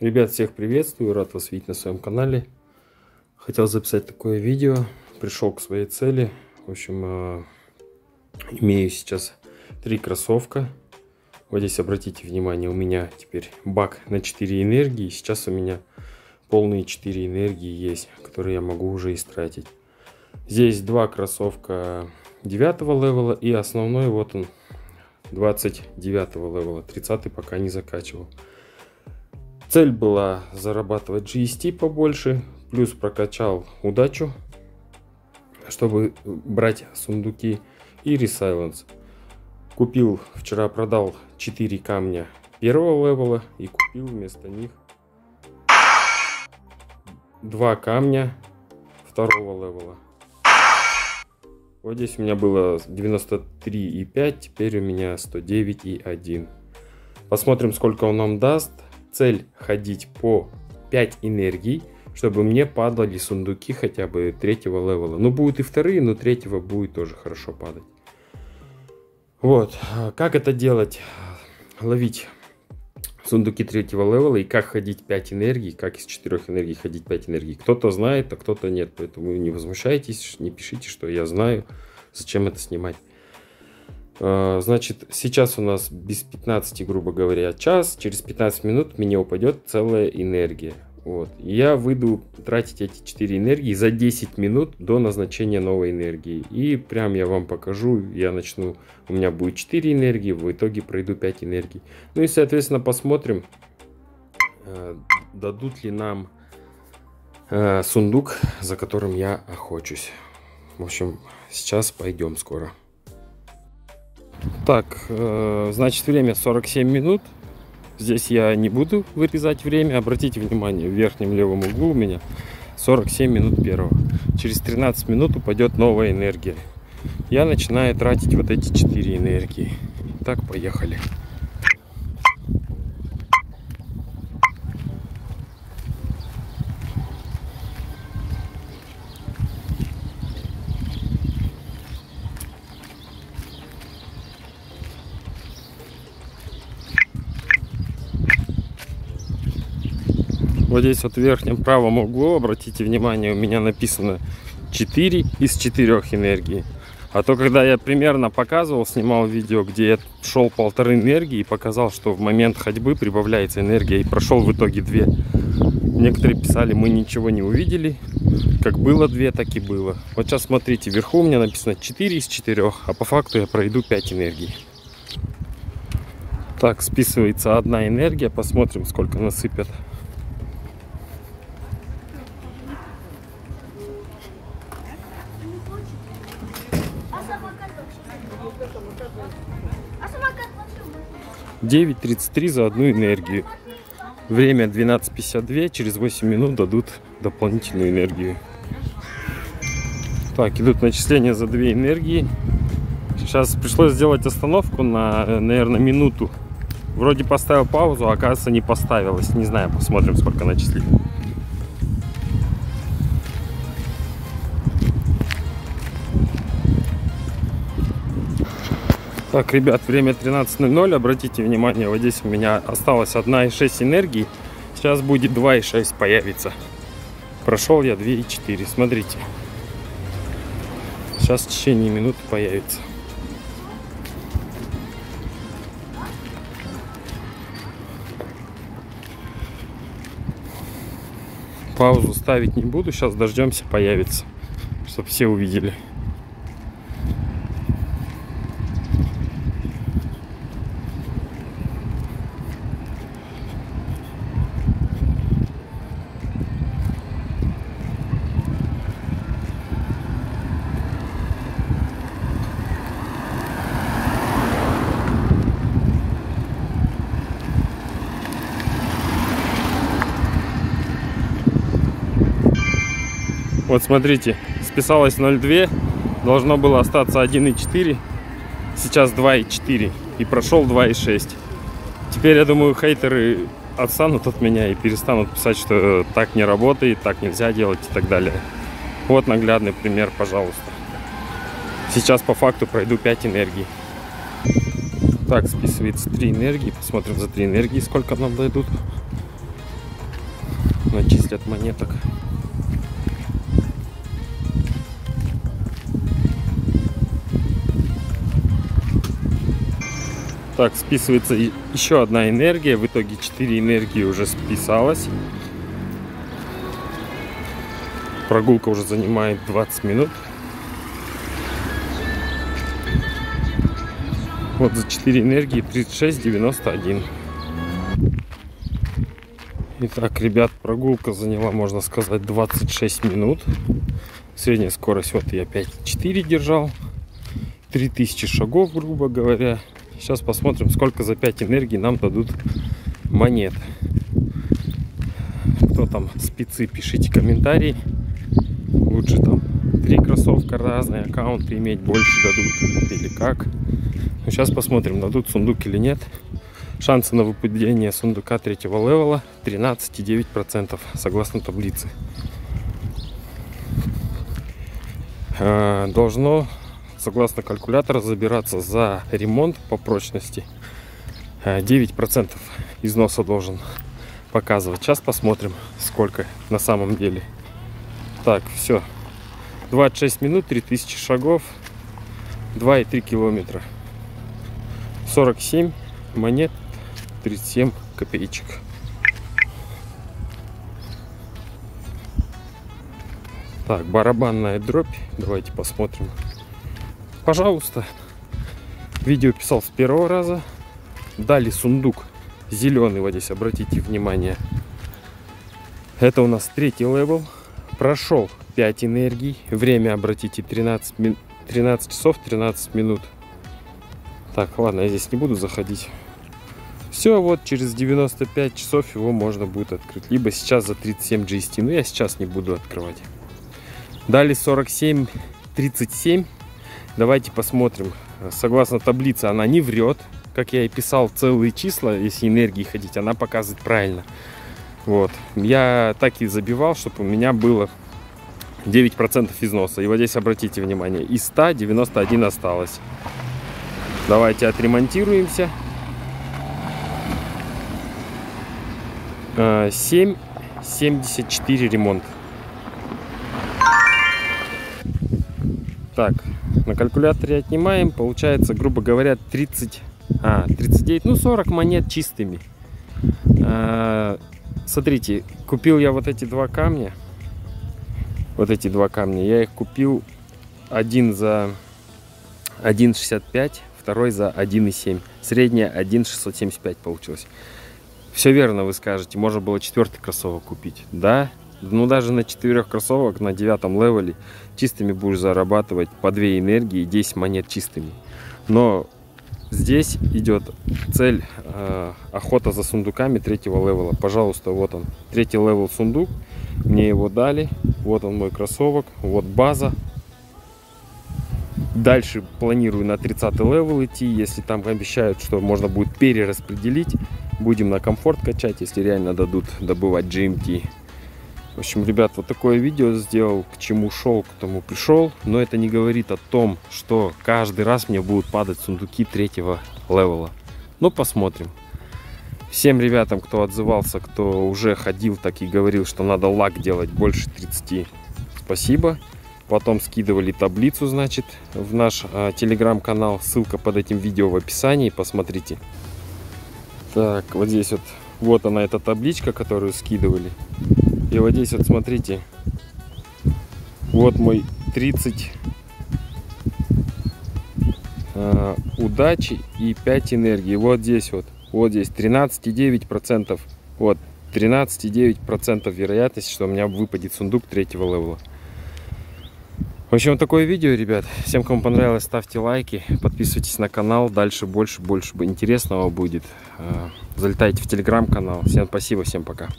Ребят, всех приветствую, рад вас видеть на своем канале. Хотел записать такое видео, пришел к своей цели. В общем, имею сейчас 3 кроссовка. Вот здесь обратите внимание, у меня теперь бак на 4 энергии. Сейчас у меня полные 4 энергии есть, которые я могу уже истратить. Здесь 2 кроссовка 9 левела и основной, вот он, 29 левела, 30 пока не закачивал. Цель была зарабатывать GST побольше, плюс прокачал удачу, чтобы брать сундуки и ресайланс. Купил, вчера продал 4 камня первого левела и купил вместо них 2 камня второго левела. Вот здесь у меня было 93,5, теперь у меня 109,1. Посмотрим, сколько он нам даст. Цель ходить по 5 энергий, чтобы мне падали сундуки хотя бы 3-го левела. Ну, будут и 2-е, но 3-го будет тоже хорошо падать. Вот. Как это делать? Ловить сундуки 3-го левела и как ходить 5 энергий, как из 4 энергий ходить 5 энергий. Кто-то знает, а кто-то нет. Поэтому не возмущайтесь, не пишите, что я знаю. Зачем это снимать? Значит, сейчас у нас без 15, грубо говоря, час. Через 15 минут мне упадет целая энергия. Вот. Я выйду тратить эти 4 энергии за 10 минут до назначения новой энергии. И прям я вам покажу. Я начну. У меня будет 4 энергии. В итоге пройду 5 энергий. Ну и, соответственно, посмотрим, дадут ли нам сундук, за которым я охочусь. В общем, сейчас пойдем скоро. Так, значит, время 47 минут. Здесь я не буду вырезать время. Обратите внимание, в верхнем левом углу у меня 47 минут первого. Через 13 минут упадет новая энергия. Я начинаю тратить вот эти 4 энергии. Так, поехали. Вот здесь вот в верхнем правом углу, обратите внимание, у меня написано 4 из 4 энергии. А то, когда я примерно показывал, снимал видео, где я шел 1,5 энергии и показал, что в момент ходьбы прибавляется энергия, и прошел в итоге 2. Некоторые писали, мы ничего не увидели. Как было 2, так и было. Вот сейчас смотрите, вверху у меня написано 4 из 4, а по факту я пройду 5 энергий. Так, списывается 1 энергия, посмотрим, сколько насыпят. $9.33 за 1 энергию. Время 12:52. Через 8 минут дадут дополнительную энергию. Так, идут начисления за 2 энергии. Сейчас пришлось сделать остановку на, наверное, минуту. Вроде поставил паузу, а оказывается, не поставилось. Не знаю, посмотрим, сколько начислили. Так, ребят, время 13:00. Обратите внимание, вот здесь у меня осталось 1,6 энергии. Сейчас будет 2,6 появится. Прошел я 2,4. Смотрите. Сейчас в течение минуты появится. Паузу ставить не буду. Сейчас дождемся, появится. Чтобы все увидели. Вот смотрите, списалось 0,2, должно было остаться 1,4, сейчас 2,4 и прошел 2,6. Теперь, я думаю, хейтеры отстанут от меня и перестанут писать, что так не работает, так нельзя делать и так далее. Вот наглядный пример, пожалуйста. Сейчас по факту пройду 5 энергий. Так, списывается 3 энергии. Посмотрим за 3 энергии, сколько нам дойдут. Начислят монеток. Так, списывается еще одна энергия. В итоге 4 энергии уже списалось. Прогулка уже занимает 20 минут. Вот за 4 энергии 36,91. Итак, ребят, прогулка заняла, можно сказать, 26 минут. Средняя скорость, вот я 5,4 держал. 3000 шагов, грубо говоря. Сейчас посмотрим, сколько за 5 энергий нам дадут монет. Кто там спецы, пишите комментарий. Лучше там 3 кроссовка разные, аккаунты иметь, больше дадут или как. Ну, сейчас посмотрим, дадут сундук или нет. Шансы на выпадение сундука 3-го левела 13,9% согласно таблице. Должно, согласно калькулятору, забираться за ремонт по прочности 9% износа должен показывать. Сейчас посмотрим, сколько на самом деле. Так, все, 26 минут, 3000 шагов, 2,3 километра, 47 монет, 37 копеечек. Так, барабанная дробь, давайте посмотрим. Пожалуйста, видео писал с первого раза. Дали сундук зеленый, вот здесь обратите внимание. Это у нас 3-й левел. Прошел 5 энергий. Время, обратите, 13 часов 13 минут. Так, ладно, я здесь не буду заходить. Все, вот через 95 часов его можно будет открыть. Либо сейчас за 37 GST, но я сейчас не буду открывать. Дали 47,37. Давайте посмотрим. Согласно таблице, она не врет. Как я и писал, целые числа, если энергии ходить, она показывает правильно. Вот. Я так и забивал, чтобы у меня было 9% износа. И вот здесь обратите внимание, из 100 91 осталось. Давайте отремонтируемся. 7,74 ремонт. Так, на калькуляторе отнимаем. Получается, грубо говоря, 39, ну 40 монет чистыми. Смотрите, купил я вот эти два камня. Вот эти два камня. Я их купил один за 1,65. Второй за 1,7. Средняя 1,675 получилось. Все верно, вы скажете. Можно было 4-й кроссовок купить. Да? Ну, даже на 4 кроссовок на 9-м левеле чистыми будешь зарабатывать по 2 энергии и 10 монет чистыми. Но здесь идет цель охота за сундуками 3-го левела. Пожалуйста, вот он. 3-й левел сундук. Мне его дали. Вот он мой кроссовок. Вот база. Дальше планирую на 30-й левел идти, если там обещают, что можно будет перераспределить. Будем на комфорт качать, если реально дадут добывать GMT. В общем, ребят, вот такое видео сделал, к чему шел, к тому пришел. Но это не говорит о том, что каждый раз мне будут падать сундуки 3-го левела. Но посмотрим. Всем ребятам, кто отзывался, кто уже ходил, так и говорил, что надо лак делать больше 30. Спасибо. Потом скидывали таблицу, значит, в наш телеграм-канал. Ссылка под этим видео в описании, посмотрите. Так, вот здесь вот, вот она, эта табличка, которую скидывали. И вот здесь вот, смотрите, вот мой 30 удачи и 5 энергии. Вот здесь 13,9%. Вот, 13,9% вероятность, что у меня выпадет сундук 3-го левела. В общем, вот такое видео, ребят. Всем, кому понравилось, ставьте лайки, подписывайтесь на канал. Дальше больше интересного будет. Залетайте в телеграм-канал. Всем спасибо, всем пока.